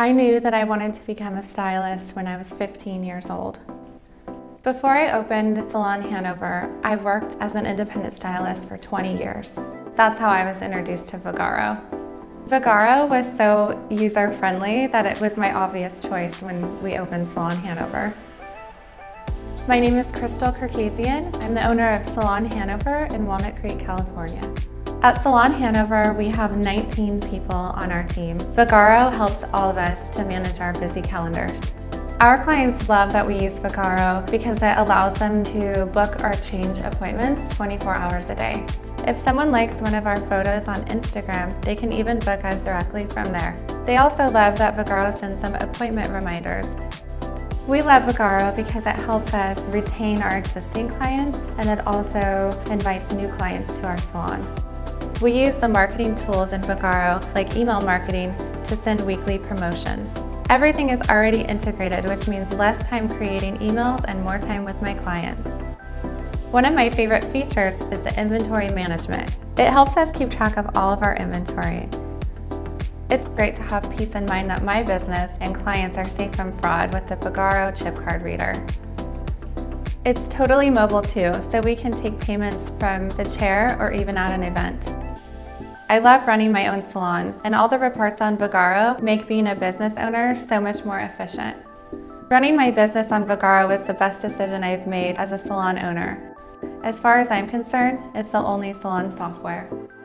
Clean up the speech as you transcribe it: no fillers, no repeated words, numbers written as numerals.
I knew that I wanted to become a stylist when I was 15 years old. Before I opened Salon Hanover, I worked as an independent stylist for 20 years. That's how I was introduced to Vagaro. Vagaro was so user-friendly that it was my obvious choice when we opened Salon Hanover. My name is Krystal Kerkezian. I'm the owner of Salon Hanover in Walnut Creek, California. At Salon Hanover, we have 19 people on our team. Vagaro helps all of us to manage our busy calendars. Our clients love that we use Vagaro because it allows them to book or change appointments 24 hours a day. If someone likes one of our photos on Instagram, they can even book us directly from there. They also love that Vagaro sends them appointment reminders. We love Vagaro because it helps us retain our existing clients, and it also invites new clients to our salon. We use the marketing tools in Vagaro, like email marketing, to send weekly promotions. Everything is already integrated, which means less time creating emails and more time with my clients. One of my favorite features is the inventory management. It helps us keep track of all of our inventory. It's great to have peace in mind that my business and clients are safe from fraud with the Vagaro chip card reader. It's totally mobile too, so we can take payments from the chair or even at an event. I love running my own salon, and all the reports on Vagaro make being a business owner so much more efficient. Running my business on Vagaro was the best decision I've made as a salon owner. As far as I'm concerned, it's the only salon software.